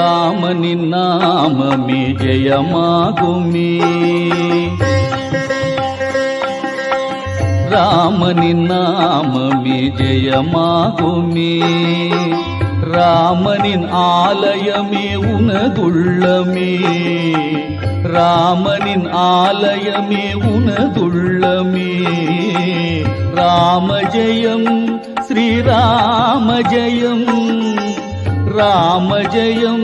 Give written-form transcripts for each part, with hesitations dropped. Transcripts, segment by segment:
राम निनाम में जय मागुमी, राम निनाम में जय मागुमी, रामनिन आलयमे उनदुल्लमे, रामनिन आलयमे उनदुल्लमे, राम जयम श्री राम जयम, राम जयम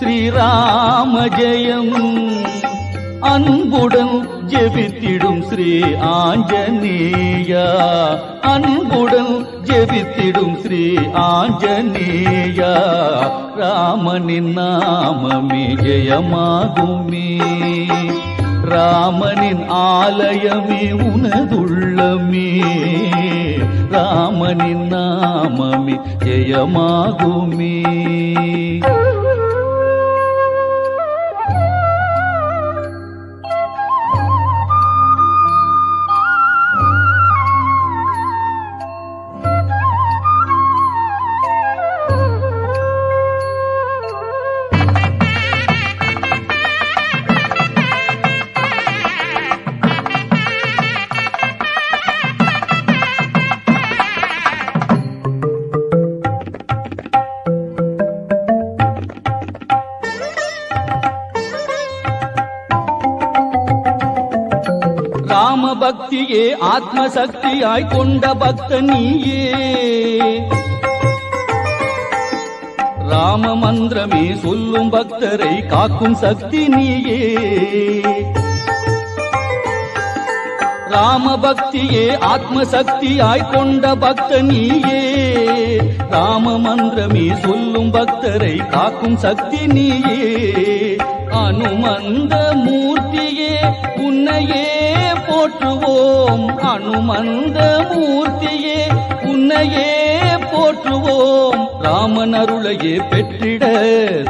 श्री राम जयम, अनबुडन जेवितिडुम श्री आंजनेया, अनबुडन जेवितिडुम श्री आंजनेया, रामनि नाम में जयमागुमी, रामनिन आलयमे उनदुल्लमे, रामनिन नाममे जयमागुमी. भक्तिये आत्मशक्तियाय कोंड भक्त नीये, राम मंत्रमे सोल्लुम भक्तरे काकुम शक्ति नीये, राम भक्तिये आत्मशक्तियाय कोंड भक्त नीये, राम मंत्रमे सोल्लुम भक्तरे काकुम शक्ति नीये, अनुमंद मूर्तिये उन्नये போற்றுவோம், அனுமந்த மூர்த்தியே உன்னையே போற்றுவோம், ராமன் அருளையே பெற்றிட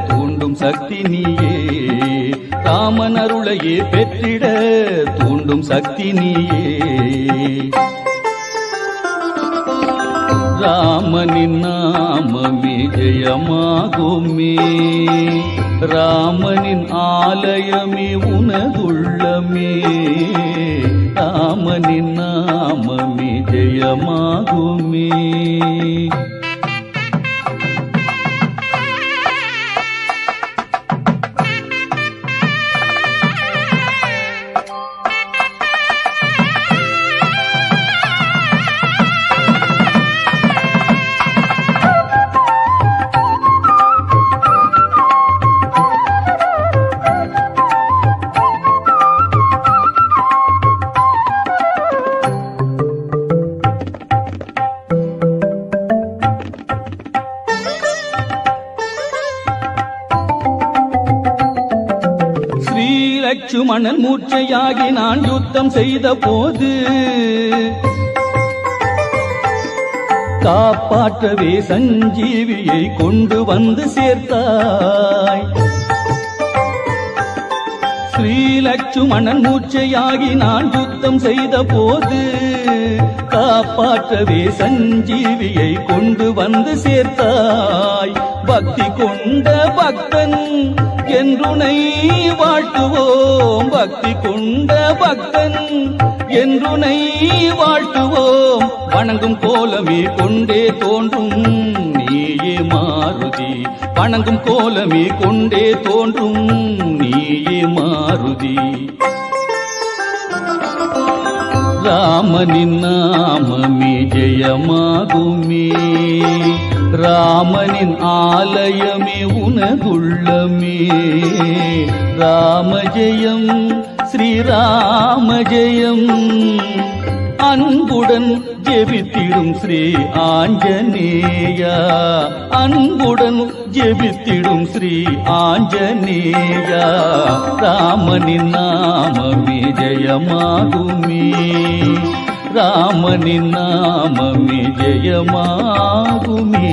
தூண்டும் சக்தி நீயே, ராமன் அருளையே பெற்றிட தூண்டும் சக்தி நீயே, ராமனின் நாமமே ஜெயமாகுமே, ராமனின் ஆலயமே உனதுள்ளமே, ராமனின் நாமமே ஜெயமாகுமே. லட்சுமணன் மூர்ச்சையாகி நான் யுத்தம் செய்த போது காப்பாற்றவே சஞ்சீவியை கொண்டு வந்து சேர்த்தாய், ஸ்ரீ லட்சுமணன் மூர்ச்சையாகி நான் யுத்தம் செய்த போது காப்பாற்றவே சஞ்சீவியை கொண்டு வந்து சேர்த்தாய், பக்தி கொண்ட பக்தன் என்றுனை வாழ்த்துவோம், பக்தி கொண்ட பக்தன் என்றுனை வாழ்த்துவோம், வணங்கும் கோலமே கொண்டே தோன்றும் நீயே மாருதி, வணங்கும் கோலமே கொண்டே தோன்றும் நீயே மாருதி, ராமனின் நாமமே ஜெயமாகுமே, ராமனின் ஆலயமே உனதுள்ளமே, ராம ஜெயம் ஸ்ரீராம ஜெயம், அன்புடன் ஜெபித்திடும் ஸ்ரீ ஆஞ்சநேயா, அன்புடன் ஜெபித்திடும் ஸ்ரீ ஆஞ்சநேயா, ராமனின் நாமமே ஜெயமாகுமே, ராமனின் நாமமே ஜெயமாகுமே.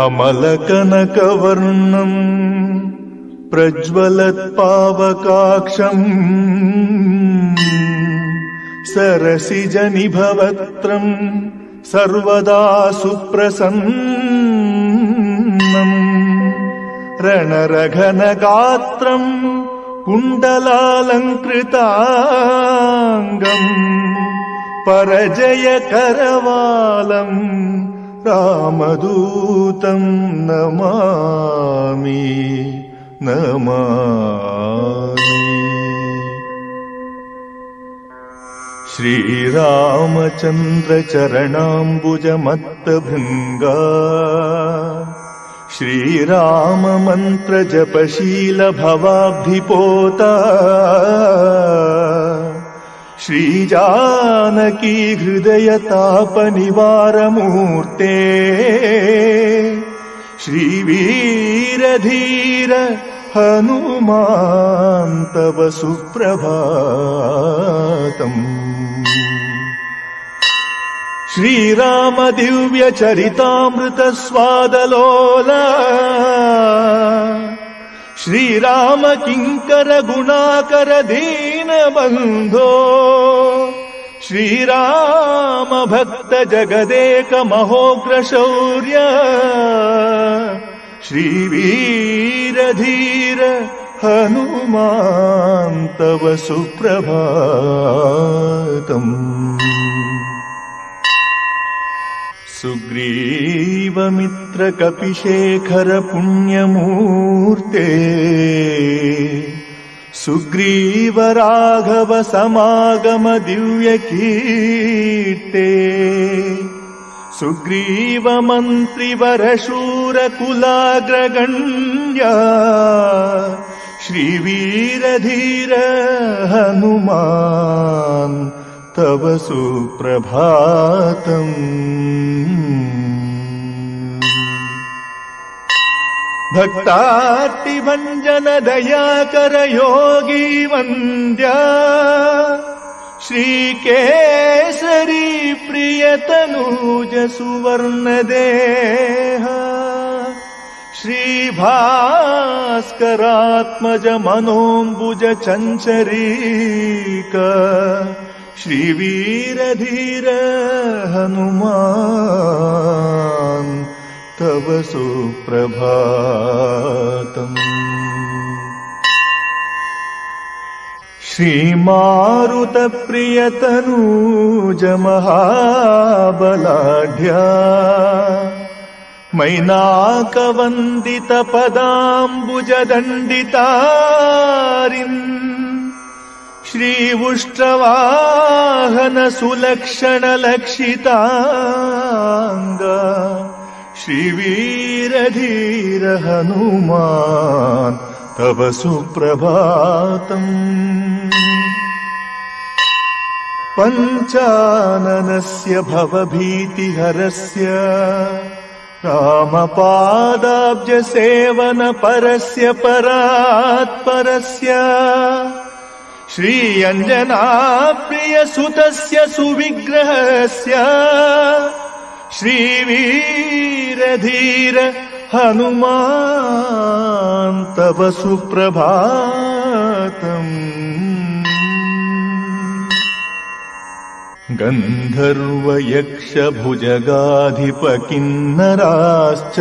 अमलकनकवर्णं प्रज्वलत्पावकाक्षं सरसिजनिभवक्त्रं सर्वदा सुप्रसन्नं रणरघनगात्रं कुण्डलालङ्कृताङ्गं परजयकरवालं रामदूतं नमामि नमामि। श्रीरामचन्द्रचरणाम्बुजमत्तभृङ्गा श्रीराममन्त्रजपशीलभवाब्धिपोता श्रीजानकी हृदयतापनिवारमूर्ते श्रीवीरधीर हनुमान् तव सुप्रभातम्। श्रीराम दिव्य चरितामृत स्वादलोला श्रीराम किंकर गुणाकर दीनबन्धो श्रीराम भक्त जगदेक महोग्र शौर्य श्रीवीरधीर हनुमान् तव सुप्रभातम्। सुग्रीवमित्रकपिशेखर पुण्यमूर्ते सुग्रीवराघवसमागम दिव्यकीर्ते सुग्रीवमन्त्रिवरशूरकुलाग्रगण्य श्रीवीरधीर हनुमान् तव सुप्रभातम्। भक्तार्तिभञ्जन दयाकर योगी वन्द्या श्रीकेसरी प्रियतनूज सुवर्णदेहा श्रीभास्करात्मज मनोम्बुज चञ्चरीका श्रीवीरधीर हनुमान् तव सुप्रभातम्। श्रीमारुतप्रियतनूज महाबलाढ्या मैनाकवन्दितपदाम्बुजदण्डितारिन् श्रीवुष्ट्रवाहन सुलक्षणलक्षिताङ्गा श्रीवीरधीर हनुमान् तव सुप्रभातम्। पञ्चाननस्य भवभीतिहरस्य रामपादाब्जसेवनपरस्य परात्परस्य श्रीअञ्जनाप्रियसुतस्य सुविग्रहस्य श्रीवीरधीर हनुमान् तव सुप्रभातम्। गन्धर्वयक्षभुजगाधिपकिन्नराश्च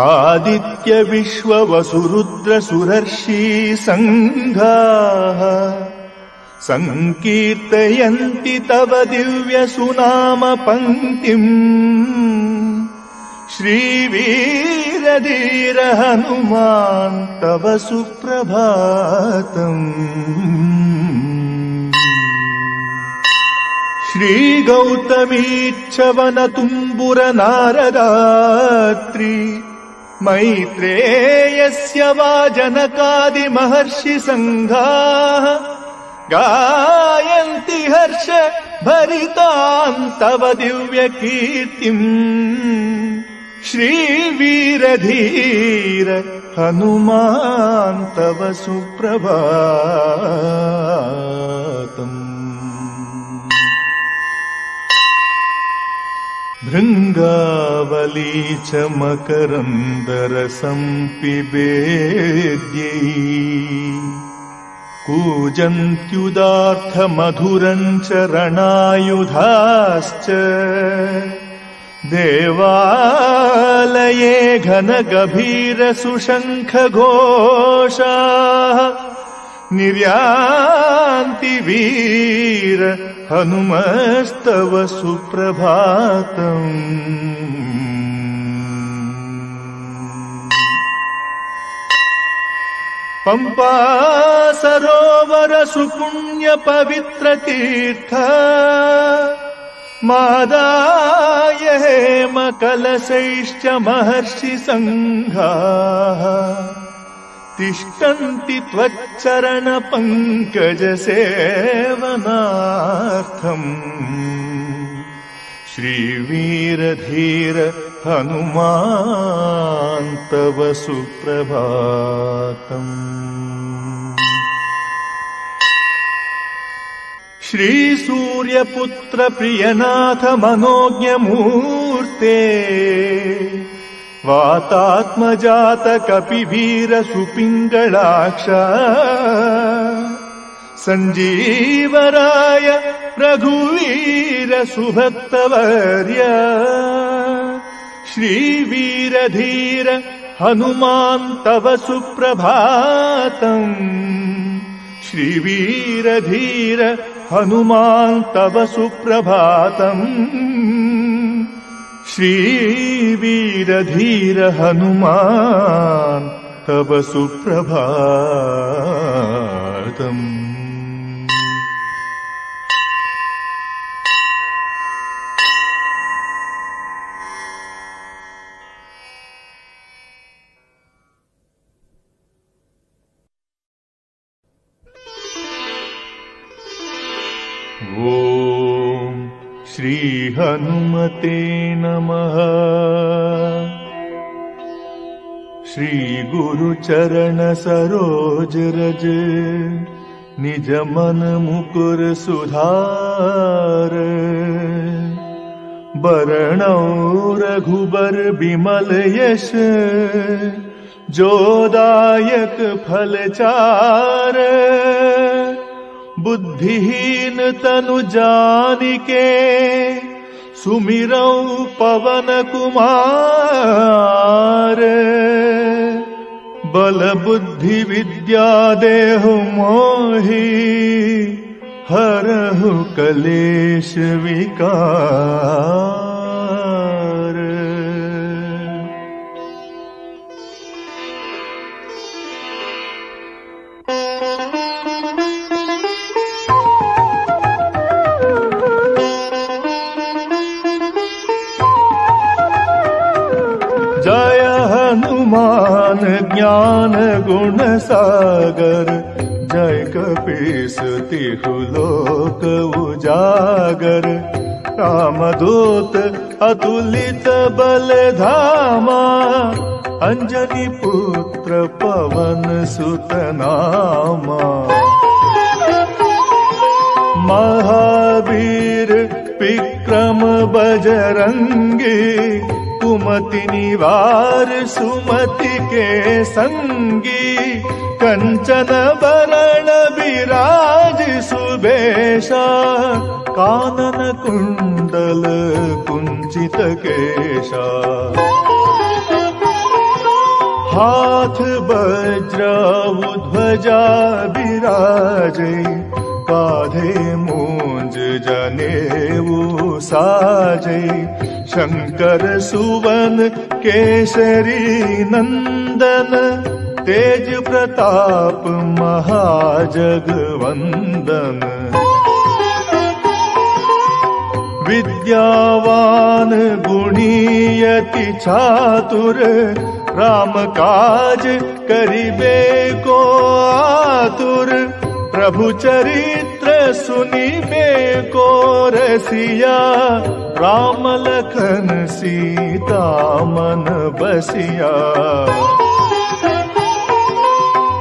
आदित्य विश्ववसुरुद्र सुरर्षि संघाः संकीर्तयन्ति तव दिव्य सुनाम पंक्तिम् श्रीवीरधीर हनुमान् तव सुप्रभातम्। श्रीगौतमीच्छवनतुम्बुर नारदात्रि मैत्रेयस्य वा जनकादिमहर्षिसङ्घाः गायन्ति हर्ष भरितां तव दिव्यकीर्तिम् श्रीवीरधीर हनुमान् तव सुप्रभातम्। भृंगावली च मकरंदरसं पिबेद्यै कूजन्त्युदार्थ मधुरं च रणायुधाश्च देवालये घनगभीर सुशंख घोषाः निर्यान्ति वीर हनुमस्तव सुप्रभातम्। पंपा सरोवर सुपुण्य पवित्र तीर्थ मादाय हेम कलशैश्च महर्षि संघाः तिष्ठन्ति त्वच्चरण पंकज सेवनार्थम्। श्रीवीरधीर हनुमान तव सुप्रभातम्। श्रीसूर्यपुत्र प्रियनाथ मनोज्ञ मूर्ते वातात्मजात कपिवीर सुपिंगलाक्ष संजीवराय रघुवीर सुभक्तवर्य श्रीवीरधीर हनुमान तव सुप्रभातम्। श्रीवीरधीर हनुमान तव सुप्रभातम्। श्रीवीरधीर हनुमान तव सुप्रभातम्। ओम श्री हनुमते नमः। श्री गुरु चरण सरोज रज निज मन मुकुर सुधार बरनौ रघुबर बिमल यश जोदायक फल चार बुद्धिहीन तनु जानिके सुमिरौ पवन कुमार बल बुद्धि विद्या देहु मोहि हरहु कलेश विकार। हनुमान ज्ञान गुण सागर जय कपीस तिहु लोक उजागर रामदूत अतुलित बल धामा अंजनी पुत्र पवन सुत नामा महावीर विक्रम बजरंगी कुमति निवार सुमति के संगी कंचन बरण विराज सुबेशा कानन कुंडल कुंचित केशा हाथ वज्र ध्वजा विराजे काधे मूंज जनेऊ साजे शंकर सुवन केसरी नंदन तेज प्रताप महाजगवंदन विद्यावान गुणीयति चातुर राम काज करिबे को आतुर प्रभु चरित्र सुनिबे को रसिया राम लखन सीता मन बसिया।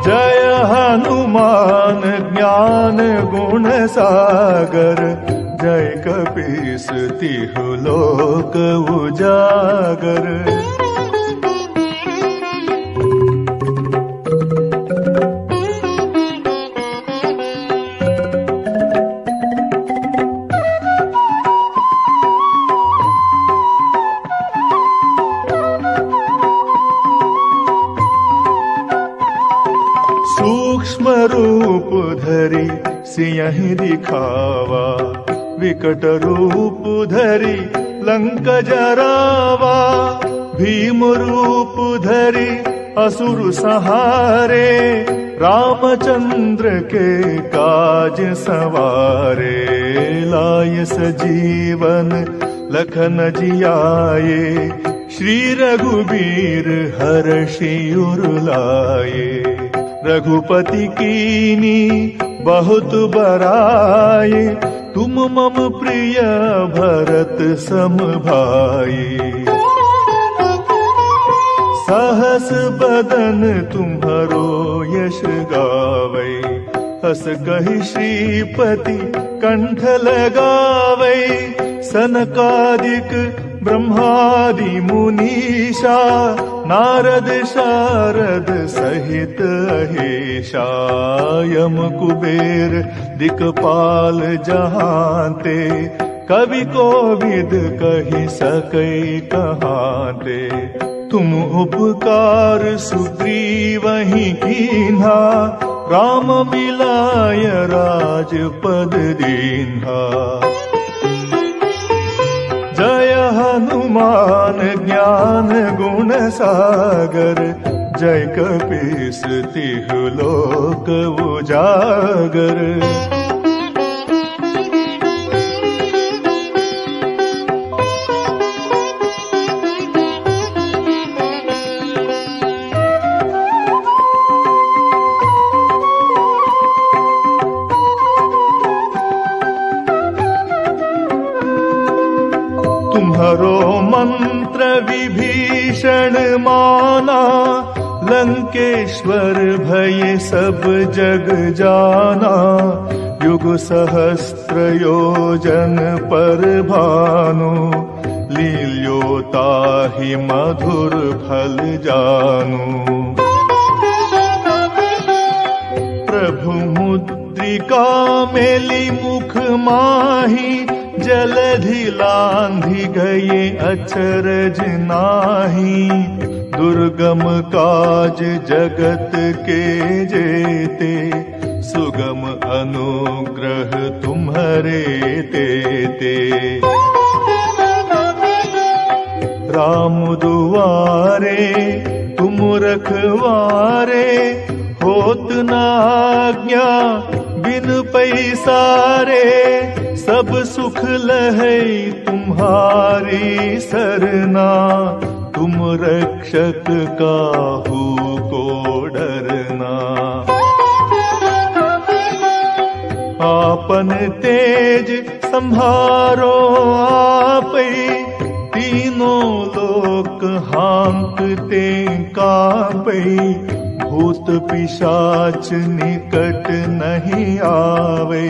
जय हनुमान ज्ञान गुण सागर जय कपीस तिहु लोक उजागर। सूक्ष्म रूप धरी सिंहि दिखावा, विकट रूप धरी लंक जरावा। भीम रूप धरी असुर सहारे, रामचंद्र के काज सवारे। लाय सजीवन लखन जियाए, श्री रघुबीर हर्षि उर लाए। रघुपति कीनी बहुत बराई, तुम मम प्रिय भरत सम भाई। सहस बदन तुम्हारो यश गावै, हस कहि श्रीपति कंठ लगावै। सनकादिक ब्रह्मादि मुनीषा, नारद शारद सहित अहिषा। यम कुबेर दिकपाल जहाँते, कवि कोविद कहि सकै कहाँते। तुम उपकार सुग्रीवहि कीन्हा, राम मिलाय राज पद दीन्हा। जय हनुमान ज्ञान गुण सागर, जय कपीस तिहु लोक उजागर। तुम्हारो मंत्र विभीषण माना, लंकेश्वर भय सब जग जाना। युग सहस्त्र योजन पर भानु, लील्योताहि मधुर फल जानु। प्रभु मुद्रिका मेलि मुख माहि, जलधि लांघि गए अचरज नाही। दुर्गम काज जगत के जेते, सुगम अनुग्रह तुम्हारे तेते। राम दुआरे तुम रखवारे, होत न आज्ञा बिन पैसारे। सब सुख लहै तुम्हारी सरना, तुम रक्षक काहू को डरना। आपन तेज संभारो आपै, तीनों लोक हांकते कांपै। भूत पिशाच निकट नहीं आवै,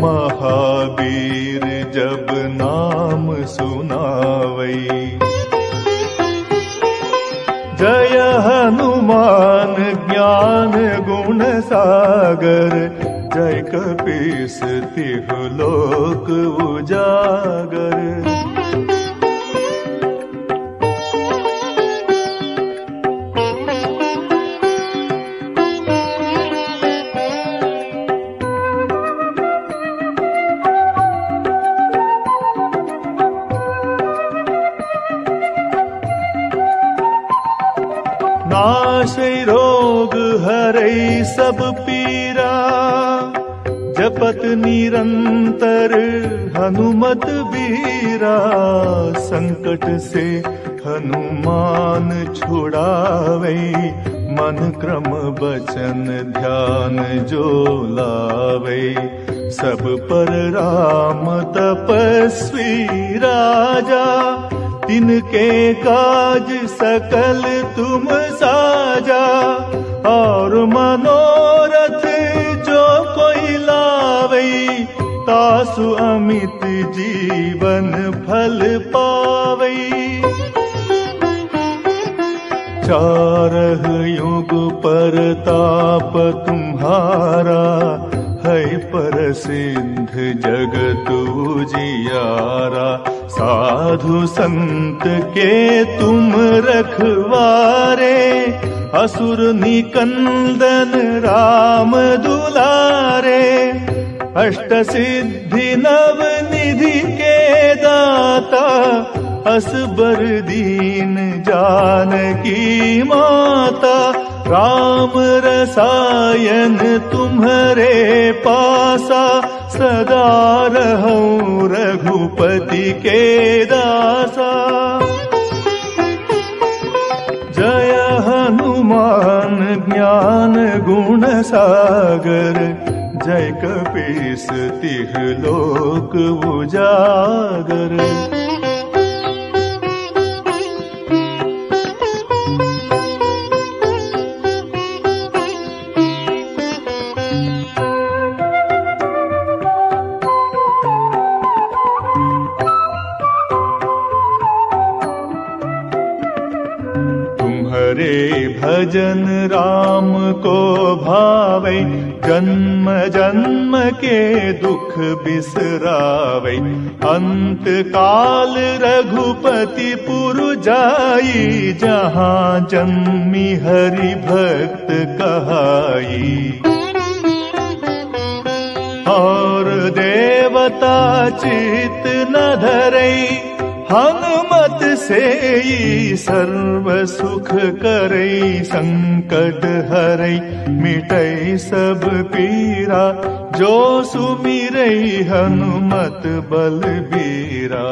महावीर जब नाम सुनावै। जय हनुमान ज्ञान गुण सागर, जय कपीस तिहु लोक उजागर। नाशै रोग हरै सब पीरा, जपत निरंतर हनुमत बीरा। संकट से हनुमान छुड़ावै, मन क्रम बचन ध्यान जो लावै। सब पर राम तपस्वी राजा, तिनके काज सकल तुम साजा। और मनोरथ जो कोई लावै, ता पासु अमित जीवन फल पावई। चारह युग परताप तुम्हारा है, परसिद्ध जगत उजियारा। साधु संत के तुम रखवारे, असुर निकंदन राम दुलारे। अष्ट सिद्धि नव निधि के दाता, असबर दीन जानकी माता। राम रसायन तुम्हारे पासा, सदा रहूं रघुपति के दासा। जय हनुमान ज्ञान गुण सागर, जय कपीस तिह लोक उजागर। भजन राम को भावै, जन्म जन्म के दुख बिसरावै। अंत काल रघुपति पुर जाई, जहाँ जन्मी हरि भक्त कहाई। और देवता चित न धरई, हनुमत सेई सर्व सुख करई। संकट हरई मिटई सब पीरा, जो सुमिरई हनुमत बलबीरा।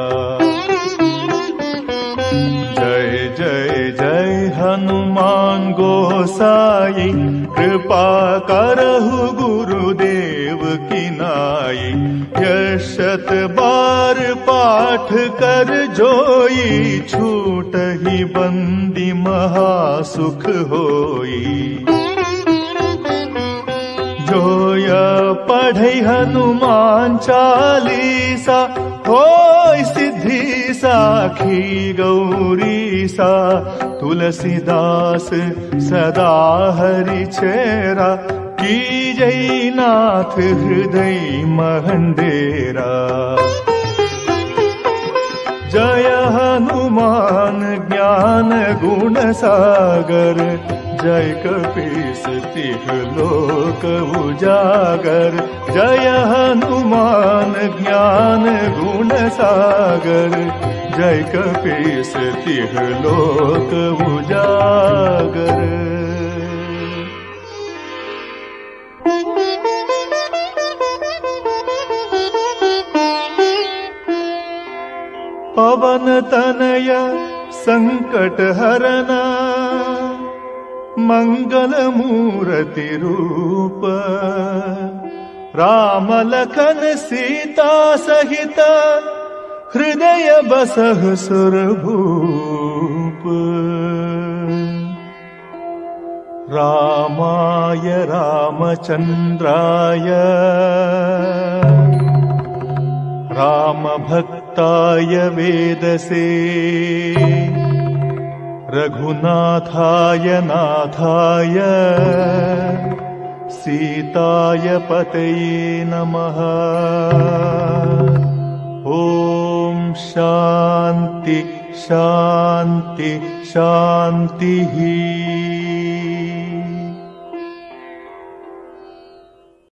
जय जय जय हनुमान गोसाई, कृपा करहु गुरुदेव की नाई। यशत बार पाठ कर जोई, छूटहि बंदी महा सुख होई। जो या पढ़े हनुमान चालीसा, होय सिद्धि साखी गौरीसा। तुलसीदास सदा हरि चेरा, की जय नाथ हृदय महंडेरा। जय हनुमान ज्ञान गुण सागर, जय कपीस तिहुँ लोक उजागर। जय हनुमान ज्ञान गुण सागर, जय कपीस तिहुँ लोक उजागर। पवन तनय संकट हरना, मंगल मूर्ति रूप। राम लखन सीता सहित, हृदय बसहु सुर भूप। रामाय रामचंद्राय, राम भक्ताय वेदसे। रघुनाथाय नाथाय, सीताय पतये नमः। ओम शांति शांति शांति।